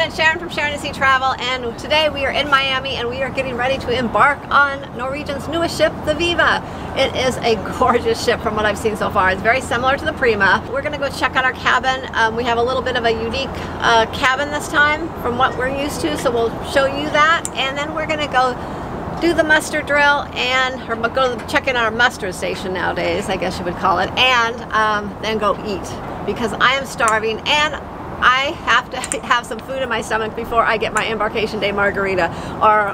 and Sharon from Sharon to Sea Travel, and today we are in Miami and we are getting ready to embark on Norwegian's newest ship, the Viva. It is a gorgeous ship from what I've seen so far. It's very similar to the Prima. We're gonna go check out our cabin. We have a little bit of a unique cabin this time from what we're used to, so we'll show you that, and then we're gonna go do the muster drill and check in our muster station nowadays, I guess you would call it, and then go eat because I am starving and I have to have some food in my stomach before I get my embarkation day margarita or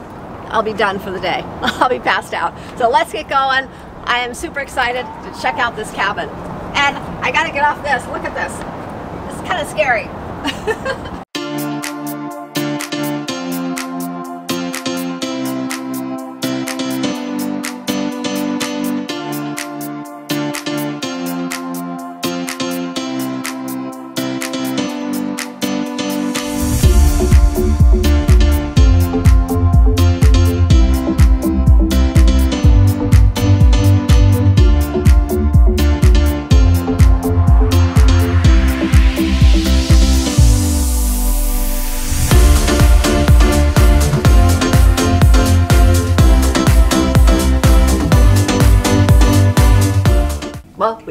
I'll be done for the day. I'll be passed out. So let's get going. I am super excited to check out this cabin. And I gotta get off this. Look at this. It's kind of scary.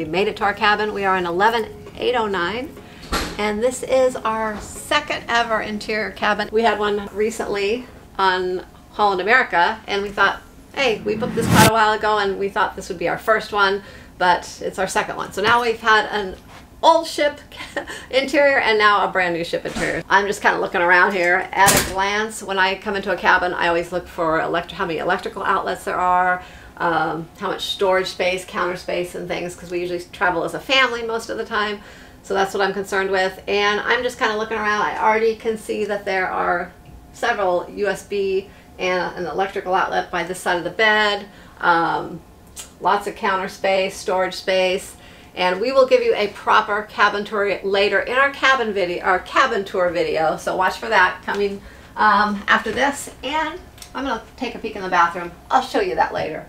Made it to our cabin. We are in 11809 and this is our second ever interior cabin. We had one recently on Holland America and we thought, hey, we booked this quite a while ago and we thought this would be our first one, but it's our second one. So now we've had an old ship interior and now a brand new ship interior. I'm just kind of looking around here at a glance. When I come into a cabin, I always look for how many electrical outlets there are, how much storage space, counter space and things, because we usually travel as a family most of the time, so that's what I'm concerned with. And I'm just kind of looking around. I already can see that there are several USB and an electrical outlet by this side of the bed, lots of counter space, storage space, and we will give you a proper cabin tour later in our cabin video, our cabin tour video, so watch for that coming after this. And I'm gonna take a peek in the bathroom. I'll show you that later.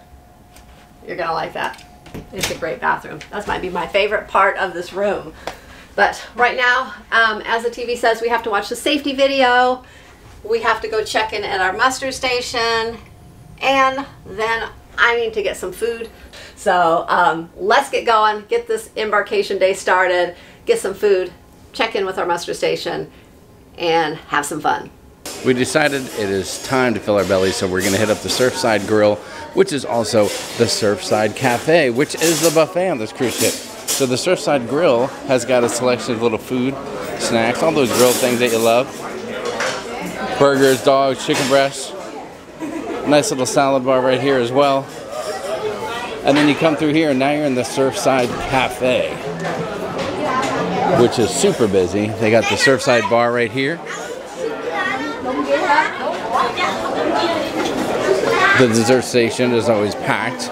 You're gonna like that. It's a great bathroom. That might be my favorite part of this room. But right now, as the TV says, we have to watch the safety video. We have to go check in at our muster station. And then I need to get some food. So let's get going, get this embarkation day started, get some food, check in with our muster station, and have some fun. We decided it is time to fill our bellies, so we're going to hit up the Surfside Grill, which is also the Surfside Cafe, which is the buffet on this cruise ship. So the Surfside Grill has got a selection of little food, snacks, all those grilled things that you love. Burgers, dogs, chicken breasts. Nice little salad bar right here as well. And then you come through here and now you're in the Surfside Cafe, which is super busy. They got the Surfside Bar right here. The dessert station is always packed.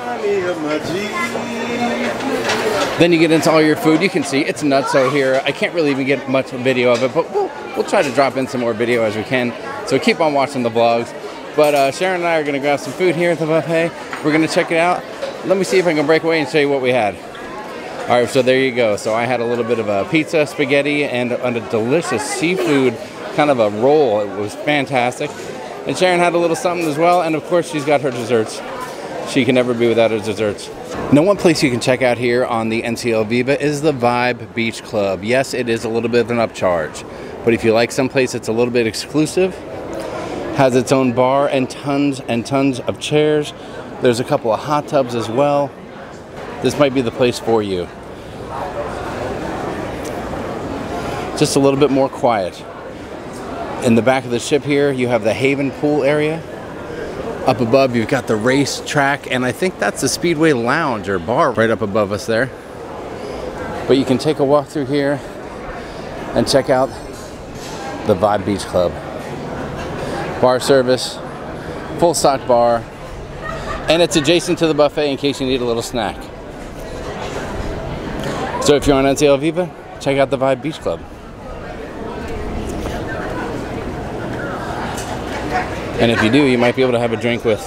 Then you get into all your food. You can see it's nutso here. I can't really even get much video of it, but we'll try to drop in some more video as we can. So keep on watching the vlogs. But Sharon and I are going to grab some food here at the buffet. We're going to check it out. Let me see if I can break away and show you what we had. All right, so there you go. So I had a little bit of a pizza, spaghetti, and a delicious seafood kind of a roll. It was fantastic. And Sharon had a little something as well, and of course she's got her desserts. She can never be without her desserts. Now one place you can check out here on the NCL Viva is the Vibe Beach Club. Yes, it is a little bit of an upcharge, but if you like someplace that's a little bit exclusive, has its own bar and tons of chairs. There's a couple of hot tubs as well. This might be the place for you. Just a little bit more quiet. In the back of the ship here, you have the Haven Pool area. Up above, you've got the race track, and I think that's the Speedway Lounge or bar right up above us there. But you can take a walk through here and check out the Vibe Beach Club. Bar service, full stock bar, and it's adjacent to the buffet in case you need a little snack. So if you're on NCL Viva, check out the Vibe Beach Club. And if you do, you might be able to have a drink with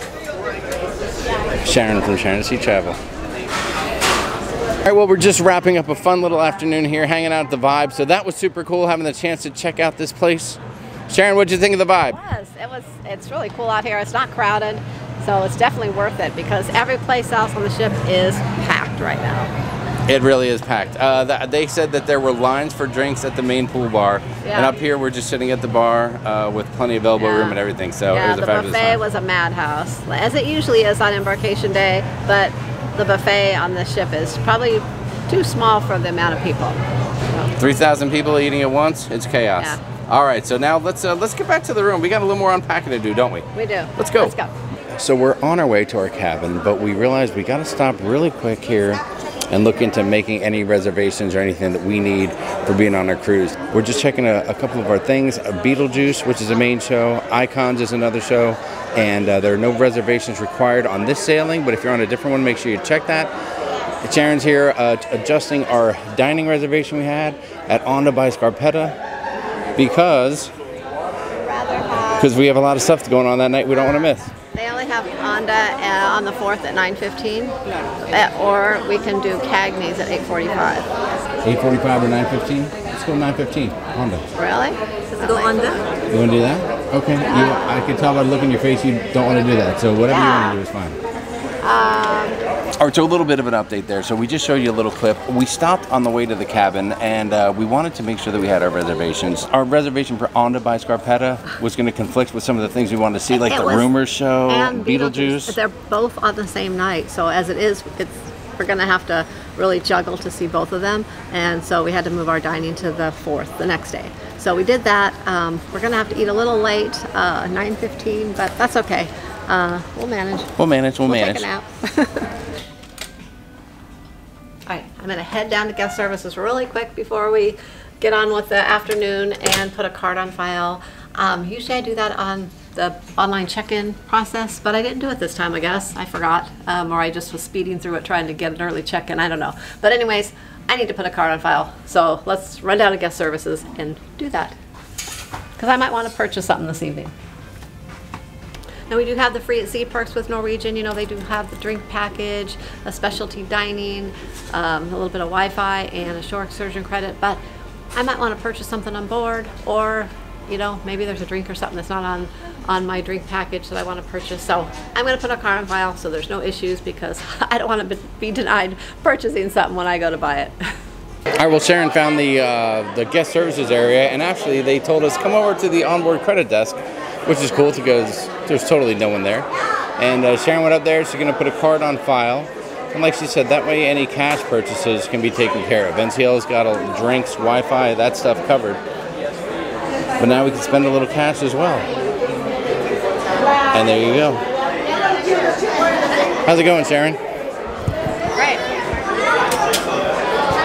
Sharon from Sharon to Sea Travel. All right, well, we're just wrapping up a fun little afternoon here, hanging out at the Vibe. So that was super cool, having the chance to check out this place. Sharon, what'd you think of the vibe? It's really cool out here. It's not crowded, so it's definitely worth it because every place else on the ship is packed right now. It really is packed. They said that there were lines for drinks at the main pool bar, and up here we're just sitting at the bar with plenty of elbow room and everything. So it was a fabulous time. The buffet was a madhouse, as it usually is on embarkation day, but the buffet on the ship is probably too small for the amount of people. So. 3,000 people eating at once, it's chaos. Yeah. All right, so now let's get back to the room. We got a little more unpacking to do, don't we? We do. Let's go. Let's go. So we're on our way to our cabin, but we realized we got to stop really quick here and look into making any reservations or anything that we need for being on our cruise. We're just checking a couple of our things. Beetlejuice, which is a main show. Icons is another show. And there are no reservations required on this sailing, but if you're on a different one, make sure you check that. Sharon's here adjusting our dining reservation we had at Onda by Scarpetta. Because we have a lot of stuff going on that night we don't want to miss. They only have Onda on the 4th at 9:15, or we can do Cagney's at 8:45. 8:45 or 9:15? Let's go 9:15, Onda. Really? Let's go Onda. You want to do that? Okay. Yeah. I could tell by the look on your face you don't want to do that, so whatever you want to do is fine. All right, so a little bit of an update there. So we just showed you a little clip. We stopped on the way to the cabin, and we wanted to make sure that we had our reservations. Our reservation for Onda by Scarpetta was going to conflict with some of the things we wanted to see, like the Rumors Show and Beetlejuice. But they're both on the same night, so as it is, we're going to have to really juggle to see both of them, and so we had to move our dining to the 4th, the next day. So we did that. We're going to have to eat a little late, 9:15, but that's okay. We'll manage. We'll manage. We'll manage. Take a nap. All right, I'm gonna head down to guest services really quick before we get on with the afternoon and put a card on file. Usually I do that on the online check-in process, but I didn't do it this time, I guess. I forgot, or I just was speeding through it trying to get an early check-in, I don't know. But anyways, I need to put a card on file. So let's run down to guest services and do that. Because I might want to purchase something this evening. Now we do have the free at sea perks with Norwegian. You know, they do have the drink package, a specialty dining, a little bit of Wi-Fi, and a shore excursion credit. But I might want to purchase something on board, or you know, maybe there's a drink or something that's not on my drink package that I want to purchase. So I'm going to put a card on file so there's no issues, because I don't want to be denied purchasing something when I go to buy it. All right, well, Sharon found the guest services area, and actually they told us come over to the onboard credit desk, which is cool because there's totally no one there. And Sharon went up there, she's gonna put a card on file. And like she said, that way any cash purchases can be taken care of. NCL's got drinks, Wi-Fi, that stuff covered. But now we can spend a little cash as well. And there you go. How's it going, Sharon? Great.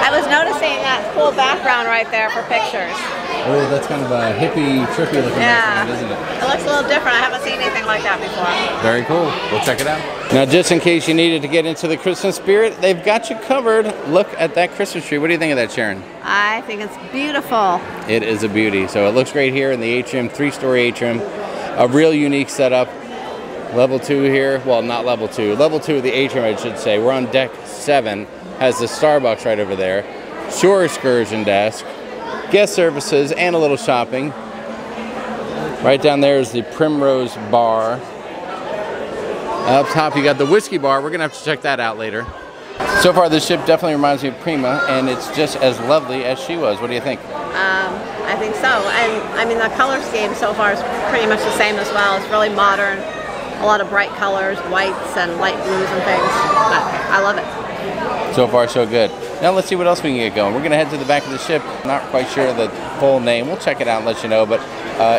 I was noticing that cool background right there for pictures. Oh, that's kind of a hippie, trippy looking restaurant, isn't it? It looks a little different. I haven't seen anything like that before. Very cool. We'll check it out. Now, just in case you needed to get into the Christmas spirit, they've got you covered. Look at that Christmas tree. What do you think of that, Sharon? I think it's beautiful. It is a beauty. So it looks great here in the atrium, 3-story atrium. A real unique setup. Level 2 here. Well, not level 2. Level 2 of the atrium, I should say. We're on deck 7. Has the Starbucks right over there. Shore excursion desk. Guest services and a little shopping. Right down there is the Primrose Bar. Up top you got the Whiskey Bar. We're gonna have to check that out later. So far this ship definitely reminds me of Prima, and it's just as lovely as she was. What do you think? I think so. And I mean, the color scheme so far is pretty much the same as well. It's really modern. A lot of bright colors, whites and light blues and things. But I love it. So far so good. Now let's see what else we can get going. We're gonna head to the back of the ship. Not quite sure the full name. We'll check it out and let you know, but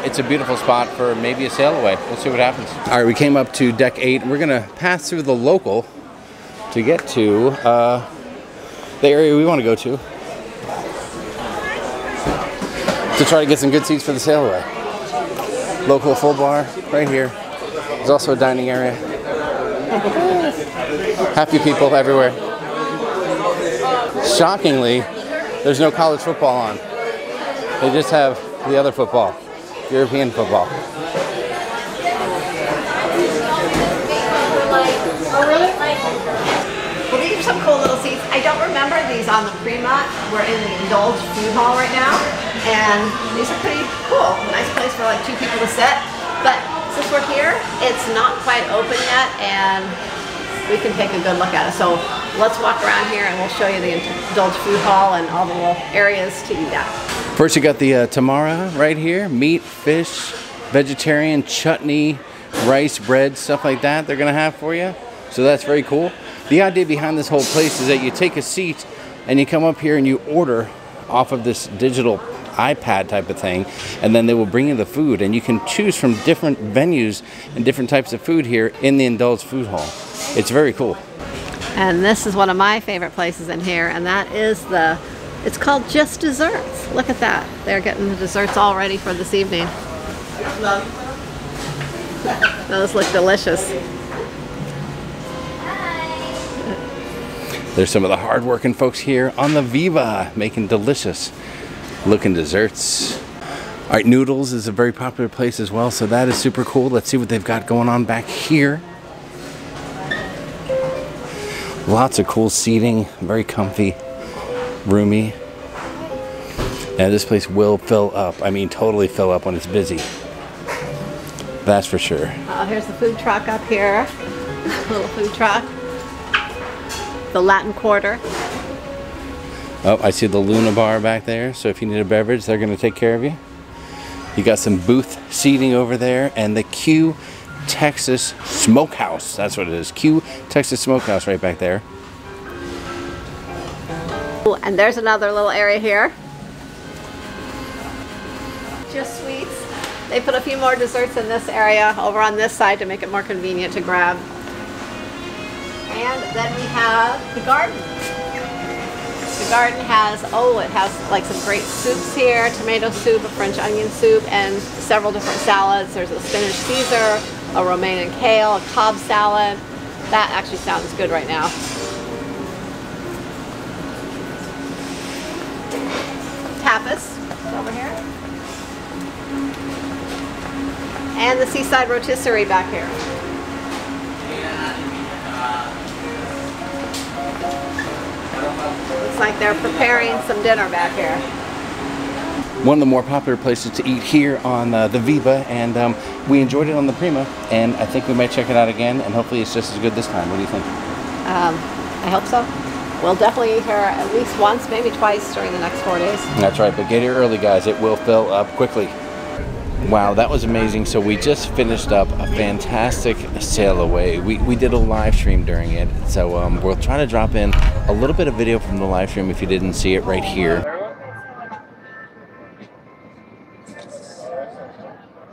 it's a beautiful spot for maybe a sail away. We'll see what happens. All right, we came up to deck 8. We're gonna pass through the local to get to the area we wanna go to try to get some good seats for the sail away. Local full bar right here. There's also a dining area. Happy people everywhere. Shockingly, there's no college football on. They just have the other football, European football. Well, these are some cool little seats. I don't remember these on the Prima. We're in the Indulge Food Hall right now. And these are pretty cool. Nice place for like two people to sit. But since we're here, it's not quite open yet, and we can take a good look at it. So let's walk around here and we'll show you the Indulge Food Hall and all the little areas to eat at. First you got the Tamara right here. Meat, fish, vegetarian, chutney, rice, bread, stuff like that they're gonna have for you. So that's very cool. The idea behind this whole place is that you take a seat and you come up here and you order off of this digital iPad type of thing, and then they will bring you the food, and you can choose from different venues and different types of food here in the Indulge Food Hall. It's very cool. And this is one of my favorite places in here, and that is the, it's called Just Desserts. Look at that. They're getting the desserts all ready for this evening. Those look delicious. There's some of the hard-working folks here on the Viva making delicious looking desserts. All right, Noodles is a very popular place as well, so that is super cool. Let's see what they've got going on back here. Lots of cool seating, very comfy, roomy. And this place will fill up. I mean, totally fill up when it's busy. That's for sure. Oh, here's the food truck up here. Little food truck. The Latin Quarter. Oh, I see the Luna Bar back there, so if you need a beverage, they're gonna take care of you. You got some booth seating over there, and the Q Texas Smokehouse, that's what it is, Q Texas Smokehouse right back there. Oh, and there's another little area here. Just Sweets. They put a few more desserts in this area over on this side to make it more convenient to grab. And then we have the garden. The garden has, oh, it has like some great soups here, tomato soup, a French onion soup, and several different salads. There's a spinach Caesar, a romaine and kale, a Cobb salad. That actually sounds good right now. Tapas over here. And the Seaside Rotisserie back here. Looks like they're preparing some dinner back here. One of the more popular places to eat here on the Viva, and we enjoyed it on the Prima, and I think we might check it out again, and hopefully it's just as good this time. What do you think? I hope so. We'll definitely eat here at least once, maybe twice during the next 4 days. That's right, but get here early, guys. It will fill up quickly. Wow, that was amazing. So we just finished up a fantastic sail away. We did a live stream during it. So we'll try to drop in a little bit of video from the live stream if you didn't see it right here.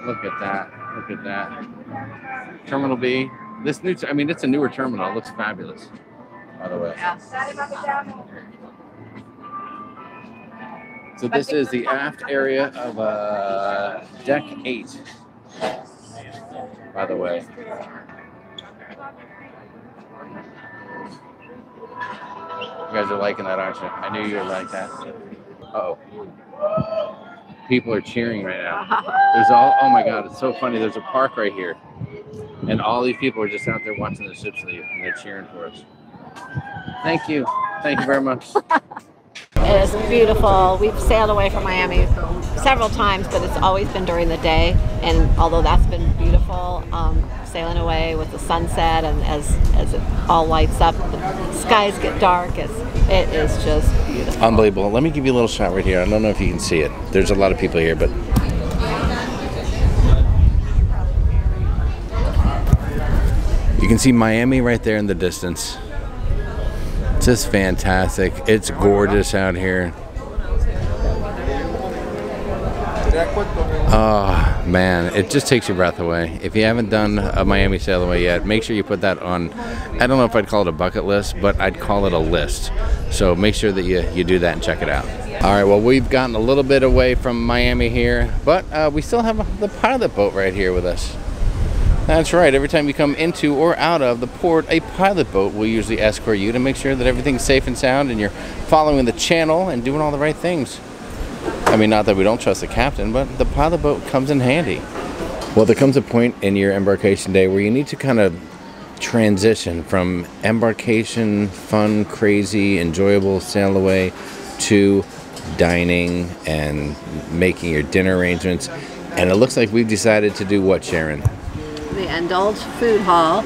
Look at that, look at that. Terminal B, this new, I mean, it's a newer terminal. It looks fabulous, by the way. So this is the aft area of deck 8, by the way. You guys are liking that, aren't you? I knew you would like that. Uh-oh. People are cheering right now. There's all, oh my God, it's so funny. There's a park right here, and all these people are just out there watching the ships leave, and they're cheering for us. Thank you. Thank you very much. It is beautiful. We've sailed away from Miami several times, but it's always been during the day. And although that's been beautiful, sailing away with the sunset and as it all lights up, the skies get dark. It is just beautiful. Unbelievable. Let me give you a little shot right here. I don't know if you can see it. There's a lot of people here, but you can see Miami right there in the distance. It's just fantastic. It's gorgeous out here. Oh man, it just takes your breath away. If you haven't done a Miami sail away yet, make sure you put that on. I don't know if I'd call it a bucket list, but I'd call it a list. So make sure that you do that and check it out. All right, well, we've gotten a little bit away from Miami here, but we still have the pilot boat right here with us. That's right, every time you come into or out of the port, a pilot boat will usually escort you to make sure that everything's safe and sound and you're following the channel and doing all the right things. I mean, not that we don't trust the captain, but the pilot boat comes in handy. Well, there comes a point in your embarkation day where you need to kind of transition from embarkation, fun, crazy, enjoyable sail away to dining and making your dinner arrangements. And it looks like we've decided to do what, Sharon? The Indulge Food Hall.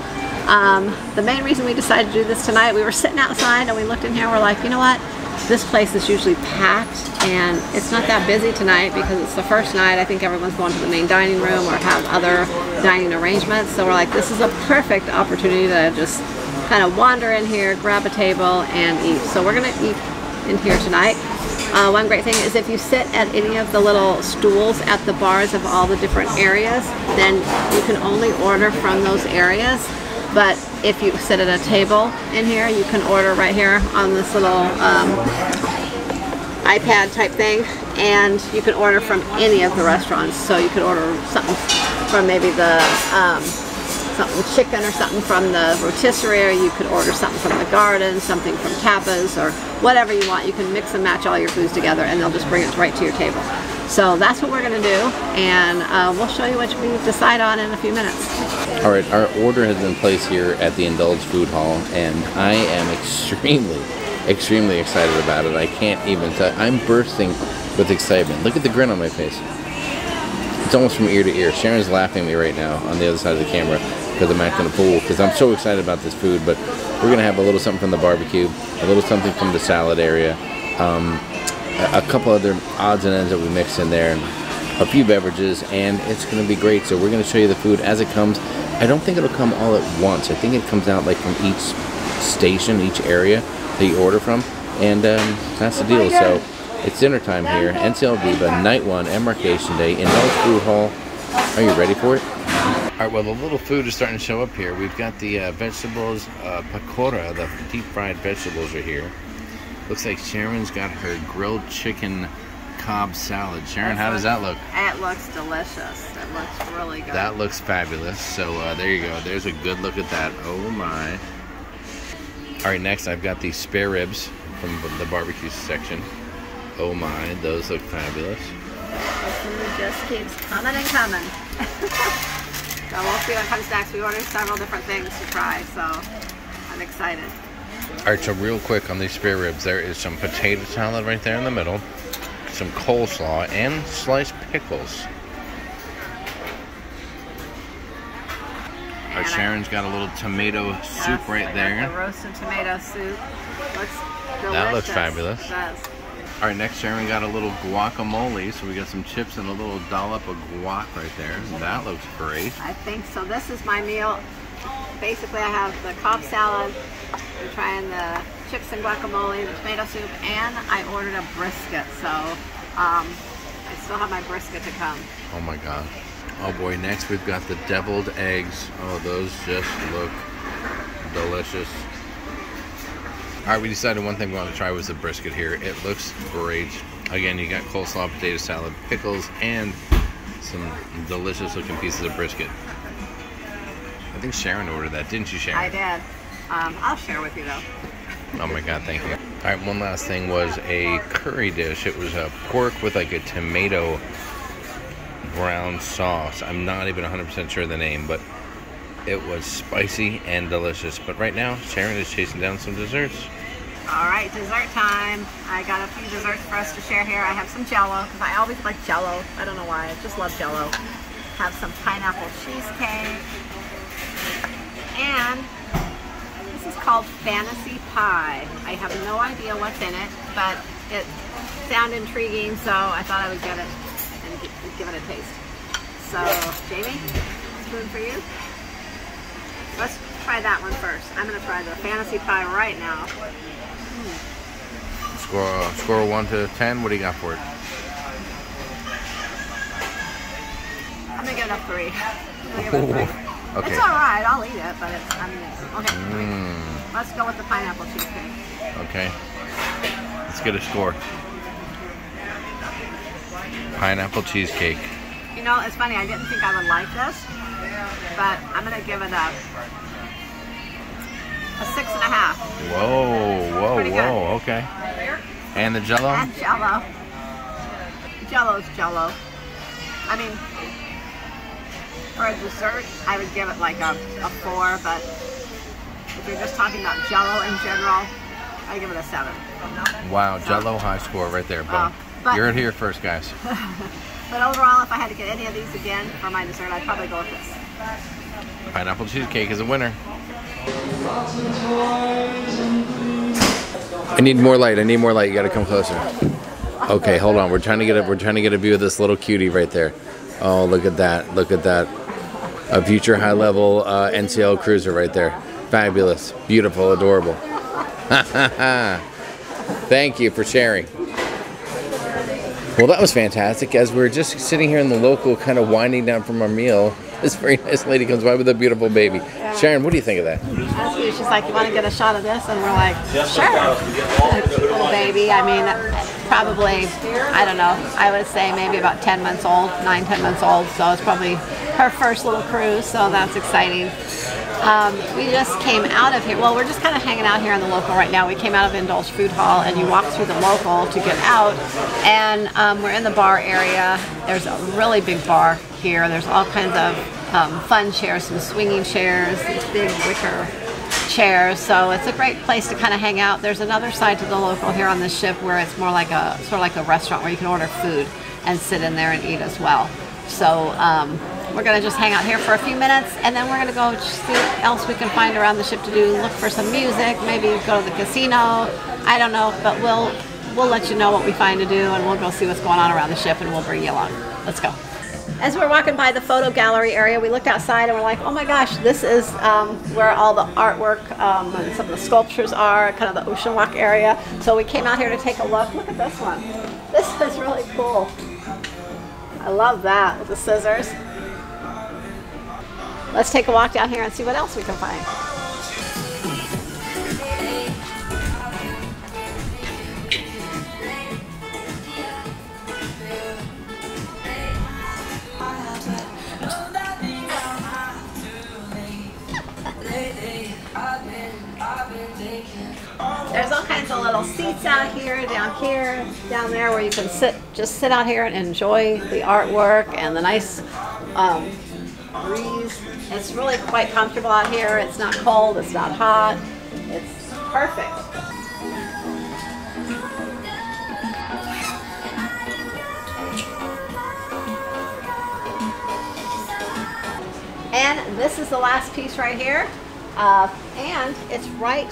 The main reason we decided to do this tonight, we were sitting outside and we looked in here and we're like, you know what? This place is usually packed and it's not that busy tonight because it's the first night. I think everyone's going to the main dining room or have other dining arrangements. So we're like, this is a perfect opportunity to just kind of wander in here, grab a table and eat. So we're going to eat in here tonight. One great thing is if you sit at any of the little stools at the bars of all the different areas, then you can only order from those areas. But if you sit at a table in here, you can order right here on this little iPad type thing, and you can order from any of the restaurants. So you could order something from maybe the something chicken or something from the rotisserie, or you could order something from the garden, something from tapas, or whatever you want. You can mix and match all your foods together, and they'll just bring it right to your table. So that's what we're going to do, and we'll show you what we decide on in a few minutes. All right, our order has been placed here at the Indulge Food Hall, and I am extremely excited about it. I can't even tell. I'm bursting with excitement. Look at the grin on my face. It's almost from ear to ear. Sharon's laughing at me right now on the other side of the camera because I'm acting a fool because I'm so excited about this food, but we're going to have a little something from the barbecue, a little something from the salad area, a couple other odds and ends that we mix in there, a few beverages, and it's going to be great. So we're going to show you the food as it comes. I don't think it'll come all at once. I think it comes out like from each station, each area that you order from, and that's the deal. So it's dinner time here, NCL Viva, night one, embarkation day, Indulge Food Hall. Are you ready for it? All right, well, the little food is starting to show up here. We've got the vegetables, pakora, the deep fried vegetables are here. Looks like Sharon's got her grilled chicken cob salad. Sharon, how does that look? It looks delicious. It looks really good. That looks fabulous. So there you go. There's a good look at that. Oh my. All right, next I've got these spare ribs from the barbecue section. Oh my, those look fabulous. The food just keeps coming and coming. So we'll see what comes next. We ordered several different things to try, so I'm excited. All right, so real quick on these spare ribs, there is some potato salad right there in the middle, some coleslaw, and sliced pickles. All right, Sharon's got a little tomato soup right there. The roasted tomato soup. Looks delicious. That looks fabulous. It does. All right, next Sharon got a little guacamole, so we got some chips and a little dollop of guac right there. That looks great. I think so. This is my meal. Basically, I have the cob salad, I'm trying the chips and guacamole, the tomato soup, and I ordered a brisket, so I still have my brisket to come. Oh my god. Oh boy, next we've got the deviled eggs. Oh, those just look delicious. Alright, we decided one thing we want to try was the brisket here. It looks great. Again, you got coleslaw, potato salad, pickles, and some delicious looking pieces of brisket. I think Sharon ordered that, didn't you, Sharon? I did. I'll share with you though. Oh my god, thank you. All right, one last thing was a curry dish. It was a pork with like a tomato brown sauce. I'm not even 100% sure of the name, but it was spicy and delicious. But right now, Sharon is chasing down some desserts. All right, dessert time. I got a few desserts for us to share here. I have some Jell-O, because I always like Jell-O. I don't know why, I just love Jell-O. Have some pineapple cheesecake. And this is called Fantasy Pie. I have no idea what's in it, but it sounded intriguing, so I thought I would get it and give it a taste. So, Jamie, spoon for you. Let's try that one first. I'm going to try the Fantasy Pie right now. Score 1 to 10. What do you got for it? I'm going to give it a 3. I'm going to give it a 3. Okay. It's all right. I'll eat it, but it's, I mean, it's okay. Mm. Let's go with the pineapple cheesecake. Okay. Let's get a score. Pineapple cheesecake. You know, it's funny. I didn't think I would like this, but I'm gonna give it a 6.5. Whoa! Whoa! Whoa! Okay. And the Jell-O. And Jell-O. Jell-O's Jell-O. I mean. For a dessert, I would give it like a 4, but if you're just talking about Jell-O in general, I give it a 7. Wow, Jello high score right there. But you're in here first, guys. But overall, if I had to get any of these again for my dessert, I'd probably go with this. Pineapple cheesecake is a winner. I need more light. I need more light. You got to come closer. Okay, hold on. We're trying to get a view of this little cutie right there. Oh, look at that. Look at that. A future high-level NCL cruiser right there. Fabulous, beautiful, adorable. Thank you for sharing. Well, that was fantastic. As we were just sitting here in the local, kind of winding down from our meal, this very nice lady comes by with a beautiful baby. Yeah. Sharon, what do you think of that? She's like, you want to get a shot of this? And we're like, sure. Little baby, I mean, probably, I don't know, I would say maybe about 10 months old, 9, 10 months old. So it's probably her first little cruise, so that's exciting. We just came out of here. Well, we're just kind of hanging out here on the local right now. We came out of Indulge Food Hall, and you walk through the local to get out. And we're in the bar area. There's a really big bar here. There's all kinds of fun chairs, some swinging chairs, these big wicker chairs. So it's a great place to kind of hang out. There's another side to the local here on this ship where it's more like a sort of like a restaurant where you can order food and sit in there and eat as well. So we're going to just hang out here for a few minutes, and then we're going to go see what else we can find around the ship to do, look for some music, maybe go to the casino. I don't know, but we'll let you know what we find to do, and we'll go see what's going on around the ship, and we'll bring you along. Let's go. As we're walking by the photo gallery area, we looked outside and we're like, oh my gosh, this is where all the artwork and some of the sculptures are, kind of the ocean walk area. So we came out here to take a look. Look at this one. This is really cool. I love that with the scissors. Let's take a walk down here and see what else we can find. There's all kinds of little seats out here, down there, where you can sit, just sit out here and enjoy the artwork and the nice breeze. It's really quite comfortable out here. It's not cold, it's not hot. It's perfect. And this is the last piece right here. And it's right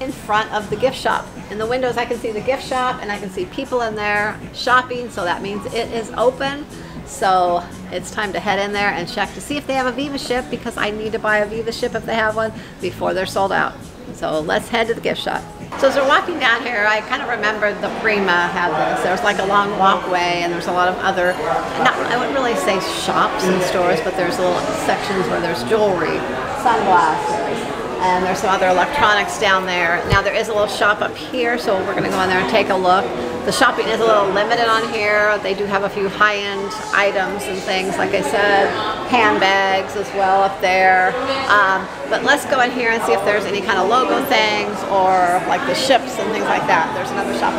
in front of the gift shop. In the windows, I can see the gift shop, and I can see people in there shopping, so that means it is open. So it's time to head in there and check to see if they have a Viva ship, because I need to buy a Viva ship if they have one before they're sold out. So let's head to the gift shop. So as we're walking down here, I kind of remembered the Prima had this. There was like a long walkway, and there's a lot of other, I wouldn't really say shops and stores, but there's little sections where there's jewelry, sunglasses, and there's some other electronics down there. Now there is a little shop up here, so we're gonna go in there and take a look. The shopping is a little limited on here. They do have a few high-end items and things, like I said, handbags as well up there. But let's go in here and see if there's any kind of logo things or like the ships and things like that. There's another shop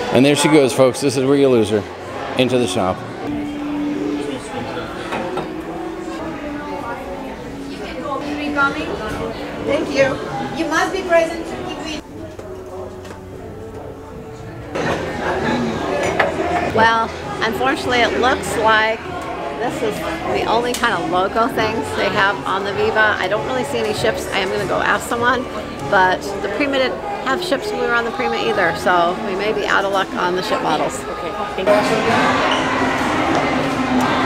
up here. And there she goes, folks. This is where you lose her, into the shop. You can go free coming. Thank you. You must be present. Well, unfortunately, it looks like this is the only kind of logo things they have on the Viva. I don't really see any ships. I am going to go ask someone, but the Prima didn't have ships when we were on the Prima either, so we may be out of luck on the ship models. Okay. Thank you.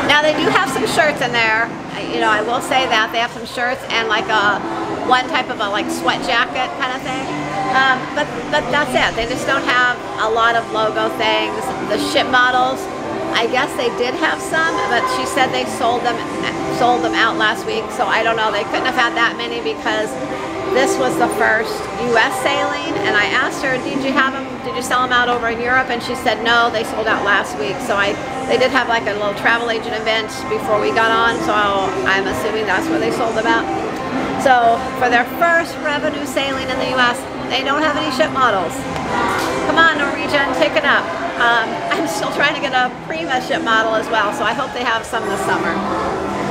Now, they do have some shirts in there. You know, I will say that. They have some shirts and like a one type of a like sweat jacket kind of thing. But that's it. They just don't have a lot of logo things. The ship models, I guess they did have some, but she said they sold them out last week. So I don't know. They couldn't have had that many because this was the first U.S. sailing. And I asked her, did you have them? Did you sell them out over in Europe? And she said no. They sold out last week. So they did have like a little travel agent event before we got on. So I'm assuming that's where they sold them out. So for their first revenue sailing in the U.S. they don't have any ship models. Come on, Norwegian, pick it up. I'm still trying to get a Prima ship model as well, so I hope they have some this summer.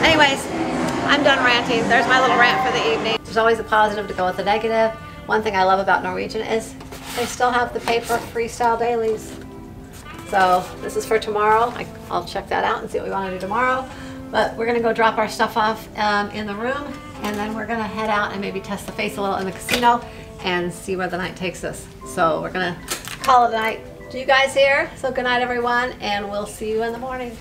Anyways, I'm done ranting. There's my little rant for the evening. There's always a positive to go with the negative. One thing I love about Norwegian is they still have the paper freestyle dailies. So this is for tomorrow. I'll check that out and see what we want to do tomorrow. But we're going to go drop our stuff off in the room, and then we're going to head out and maybe test the face a little in the casino and see where the night takes us. So we're going to call it a night. Do you guys here? So good night, everyone, and we'll see you in the morning.